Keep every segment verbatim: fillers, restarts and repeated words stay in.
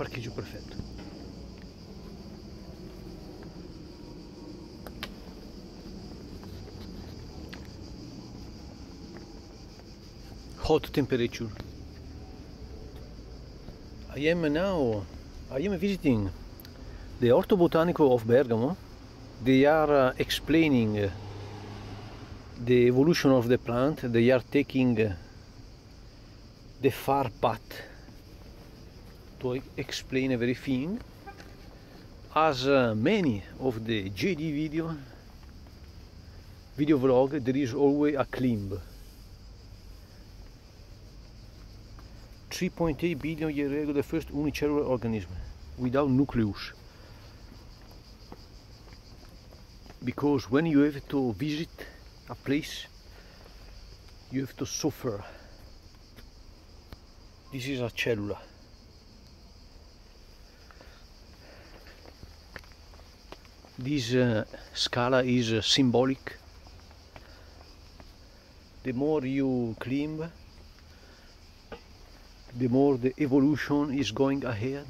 parcheggio perfetto. Hot temperature. I am now, I am visiting the Orto Botanico of Bergamo. They are explaining the evolution of the plant. They are taking the far path to explain everything, as uh, many of the J D video video vlog, there is always a climb. three point eight billion years ago, the first unicellular organism without nucleus. Because when you have to visit a place, you have to suffer. This is a cellula. This uh, scala is uh, symbolic. The more you climb, the more the evolution is going ahead.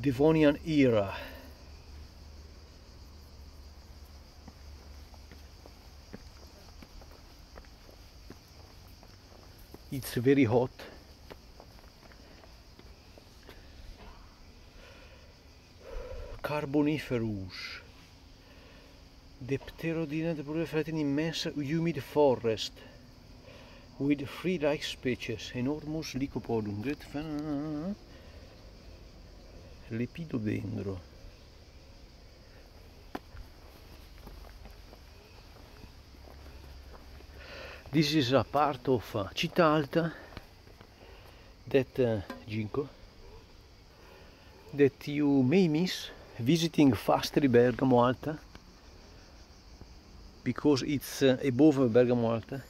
Devonian era. It's very hot. Carboniferous. The pterodinate proliferate in immense humid forest with free-like species, enormous lycopodium, great fan, lepidodendro. This is a part of uh, Città Alta, that uh, Ginkgo, that you may miss visiting Fastri Bergamo Alta, because it's uh, above Bergamo Alta.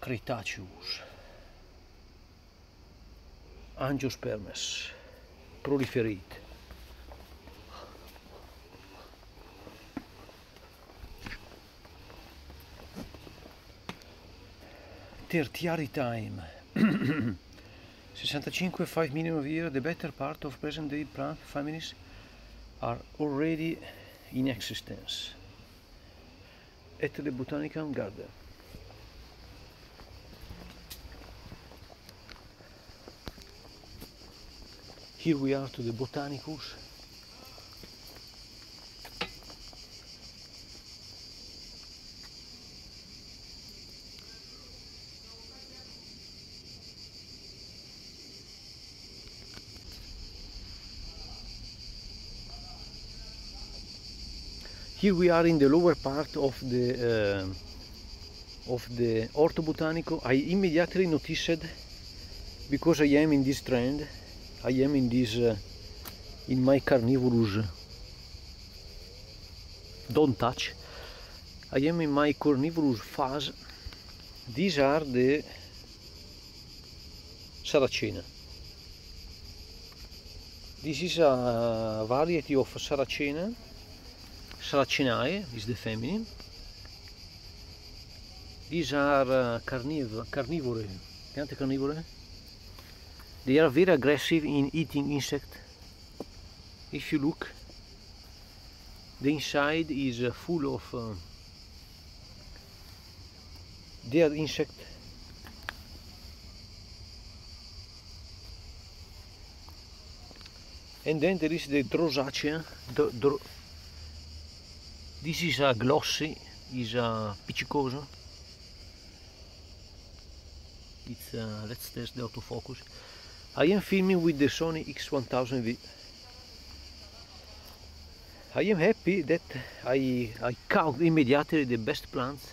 Cretaceous. Angiospermes proliferate. Tertiary time. sixty-five to five million years, the better part of present day plant families are already in existence at the Botanical Garden. Here we are to the Botanicus. Here we are in the lower part of the uh, of the Orto Botanico. I immediately noticed, because I am in this trend, I am in this uh, in my carnivorous. Don't touch. I am in my carnivorous phase. These are the Sarracenia. This is a variety of Sarracenia. Sarracenae is the feminine. These are uh, carniv carnivore, piante carnivore. They are very aggressive in eating insects. If you look, the inside is uh, full of uh, dead insect. And then there is the Drosacea. The, dro This is a glossy, is a piccicoso. It's a, let's test the autofocus. I am filming with the Sony X one thousand V. I am happy that I, I count immediately the best plants.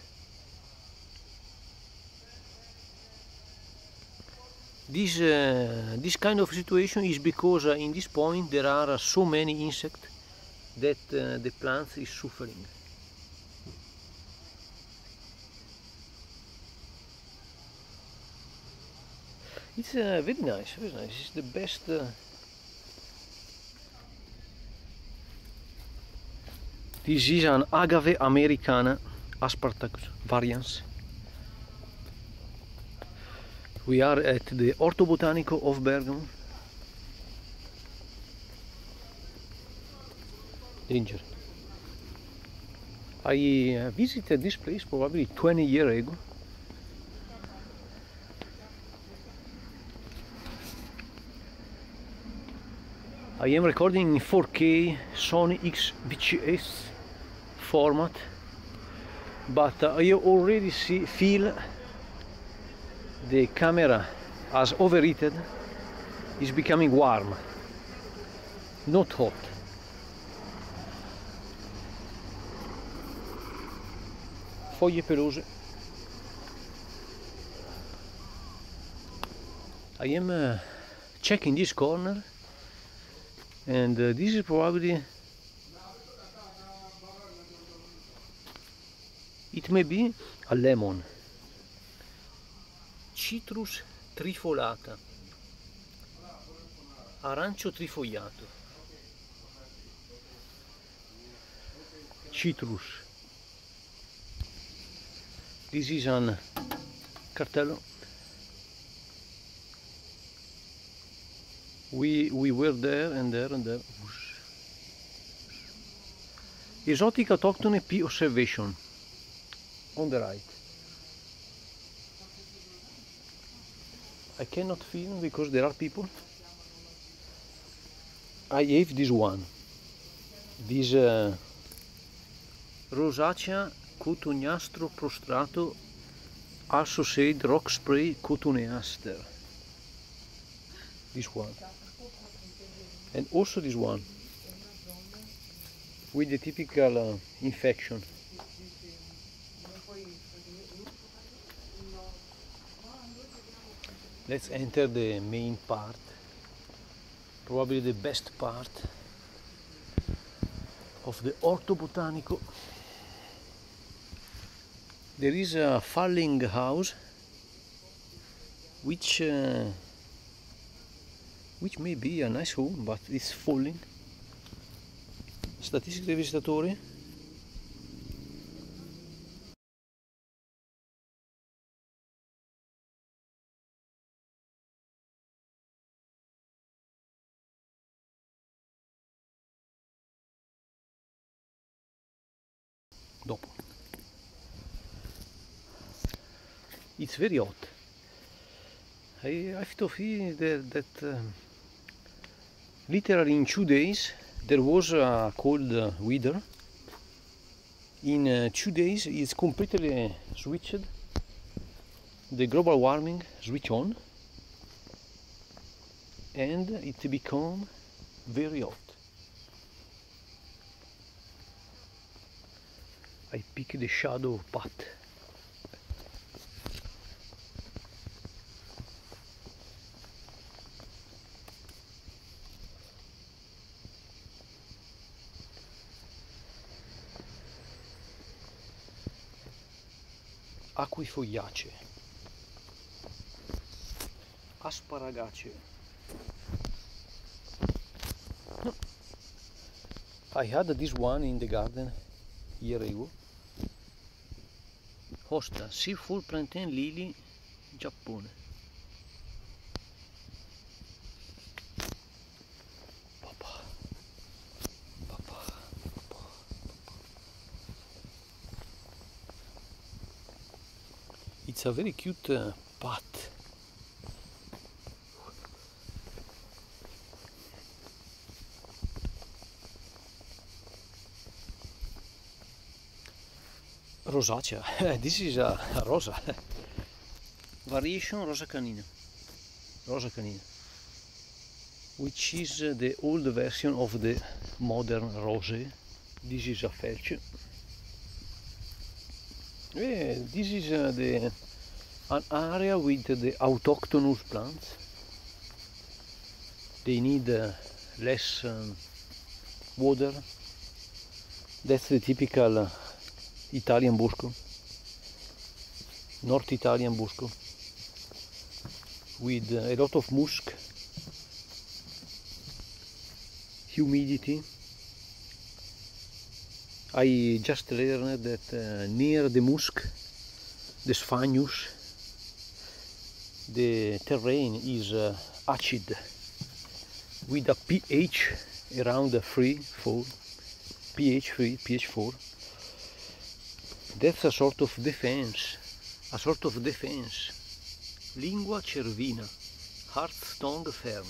This, uh, this kind of situation is because uh, in this point there are uh, so many insects that uh, the plant is suffering. It's uh, very nice, very nice. It's the best uh, This is an Agave Americana Aspartacus variants. We are at the Orto Botanico of Bergamo. Ginger. I visited this place probably twenty years ago. I am recording in four K Sony X ten thousand V format, but I already see, feel the camera has overheated, is becoming warm, not hot. Foglie pelose. I am uh, checking this corner, and uh, this is probably, it may be a lemon. Citrus trifolata, arancio trifogliato, citrus. This is an cartello. We, we were there and there and there. Exotic autochthone P observation on the right. I cannot film because there are people. I have this one. This uh, Drosacea Cotognastro prostrato associated rock spray Cotoneaster. This one. And also this one. With the typical uh, infection. Let's enter the main part, probably the best part of the Orto Botanico. There is a falling house, which uh, which may be a nice home, but it's falling. Statistiche dei visitatori. Dopo. It's very hot. I have to feel that, that um, literally in two days there was a cold uh, weather. In uh, two days it's completely switched. The global warming switch on and it become very hot. I pick the shadow path. Acquifogliace, Asparagace. No. I had this one in the garden a year ago. Hosta, Seafood Plantain Lily, Giappone. Papà, papà, papà, papà. It's a very cute uh, path. Rosacea. This is a, a rosa. Variation Rosa canina. Rosa canina. Which is the old version of the modern rose. This is a Felce. Yeah, this is uh, the, an area with the autochthonous plants. They need uh, less um, water. That's the typical uh, Italian bosco, North Italian bosco, with a lot of musk, humidity, I just learned that uh, near the musk, the Sphagnus, the terrain is uh, acid with a pH around three, four, pH three, pH four. That's a sort of defense, a sort of defense. Lingua cervina, hard tongue firm.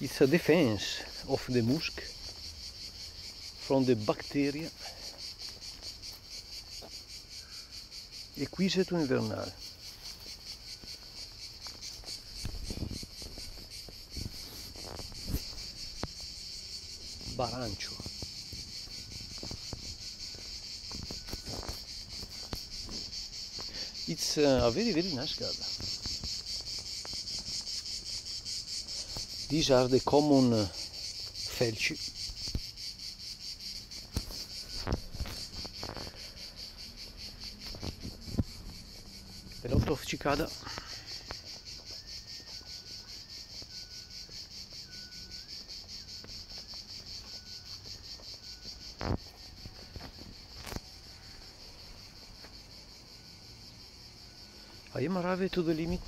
It's a defense of the musk from the bacteria Equiseto invernale. Barancio. It's a very very nice garden. These are the common felci. Cicada. I am arriving to the limit,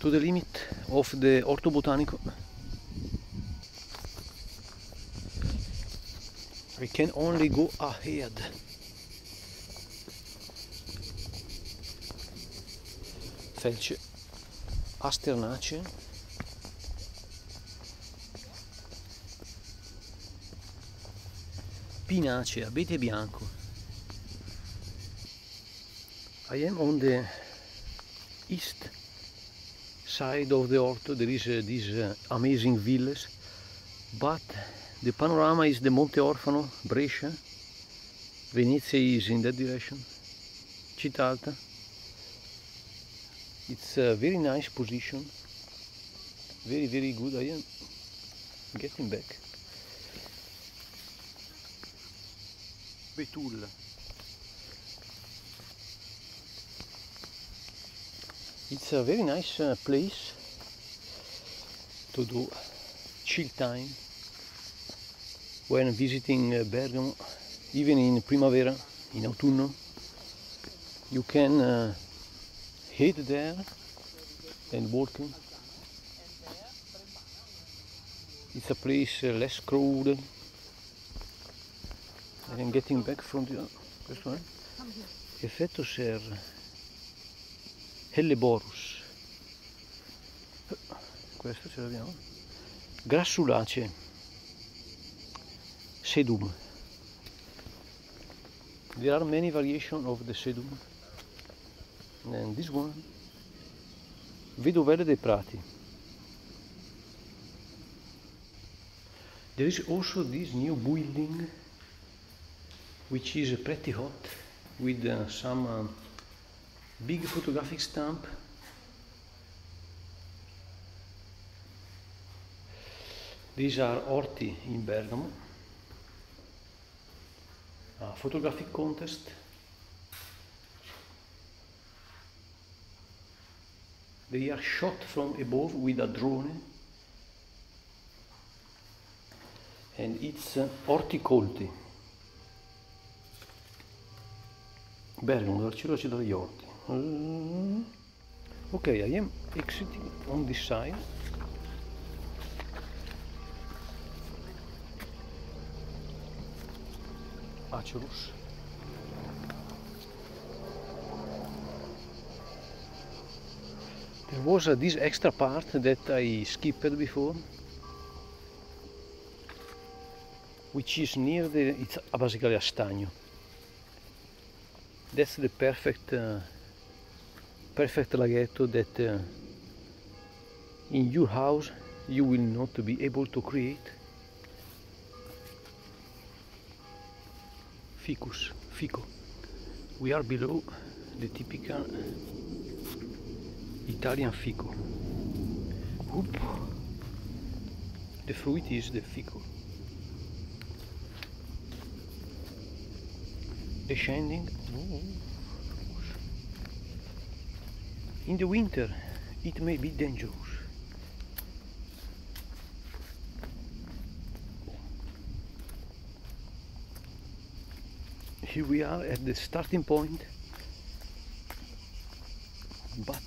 to the limit of the Orto Botanico. I can only go ahead. Felce, Asternace, Pinace, Abete Bianco. I am on the east side of the Orto. There is uh, this uh, amazing village, but the panorama is the Monte Orfano, Brescia. Venezia is in that direction, Città Alta. It's a very nice position, very very good. I am getting back. Betul. It's a very nice uh, place to do chill time when visiting uh, Bergamo, even in primavera, in autunno. You can uh, head there and walking. It's a place uh, less crowded. I am getting back from the... Questo è? Effetto serra. Helleborus. Questo ce l'abbiamo. Grassulaceae. Sedum. There are many variations of the sedum. And this one, Vedovelle dei Prati. There is also this new building, which is pretty hot, with uh, some uh, big photographic stamp. These are Orti in Bergamo, a photographic contest. They are shot from above with a drone, and it's uh, orticolti. Bergamo, Barcellona, città degli orti. Mm. Ok, I am exiting on this side. Acerus. There was uh, this extra part that I skipped before, which is near the, it's basically a stagno. That's the perfect, uh, perfect laghetto that uh, in your house you will not be able to create. Ficus, fico. We are below the typical Italian fico. Oop. The fruit is the fico. Descending. In the winter it may be dangerous. here we are at the starting point, but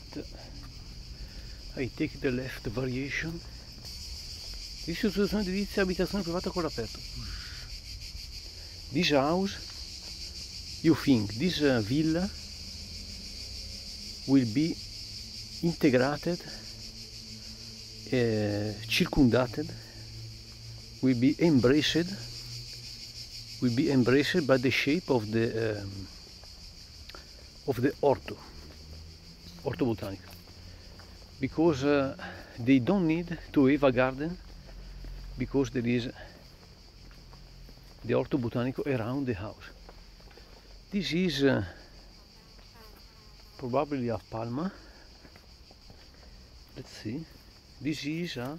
I take the left variation. Ristrutturazione edilizia, abitazione privata con l'aperto. This house, you think this uh, villa will be integrated, uh, circumdated, will be embraced, will be embraced by the shape of the um, of the Orto, Orto Botanico, because uh, they don't need to have a garden, because there is the Orto Botanico around the house. This is uh, probably a palma. Let's see. This is a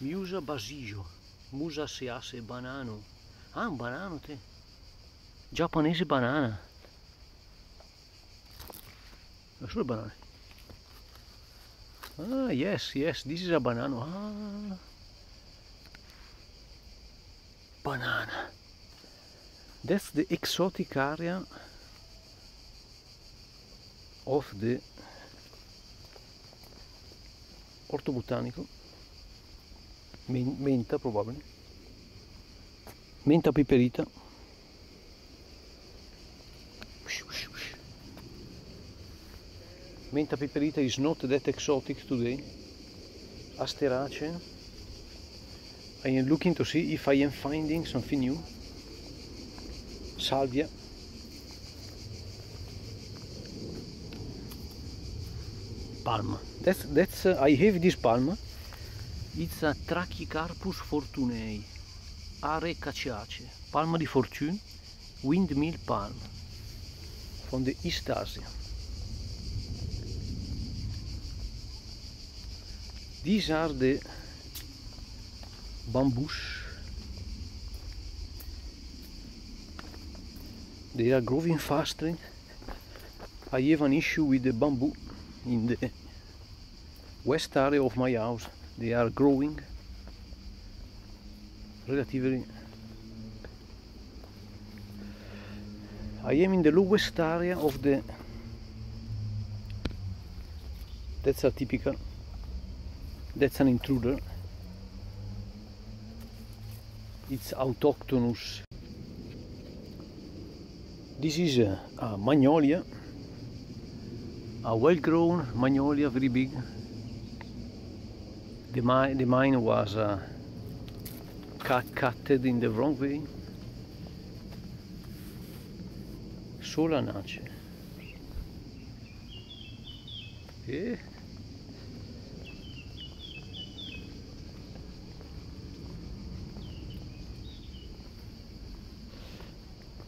Musa basilio, Musaceaceae banano. Ah, un banano te. Giapponese banana. Ma solo banane. Ah, yes, yes, this is a banano. Ah. Banana. That's the exotic area of the Orto Botanico. Menta probabile, menta piperita. Menta piperita is not that exotic today. Asternace. I am looking to see if I am finding something new. Salvia. Palma. That's, that's, uh, I have this palma. It's a Trachycarpus fortunei, Arecaceace, palma di fortune, windmill palm, from the East Asia. These are the bamboos. They are growing faster. I have an issue with the bamboo in the west area of my house. They are growing relatively. I am in the lowest area of the. That's a typical. That's an intruder. It's autochthonous. This is a, a magnolia, a well-grown magnolia, very big. The mine, the mine was uh, cut, cutted in the wrong way. Solanace. Eh?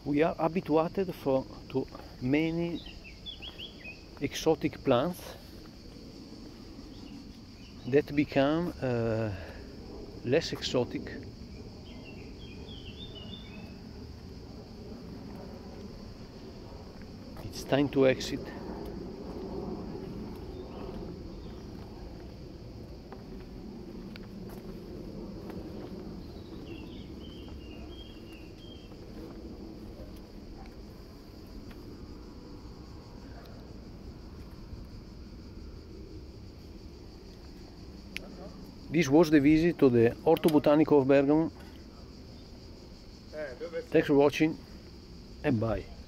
We are habituated for, to many exotic plants that become uh, less exotic. It's time to exit. This was the visit to the Orto Botanico of Bergamo. Thanks for watching and bye.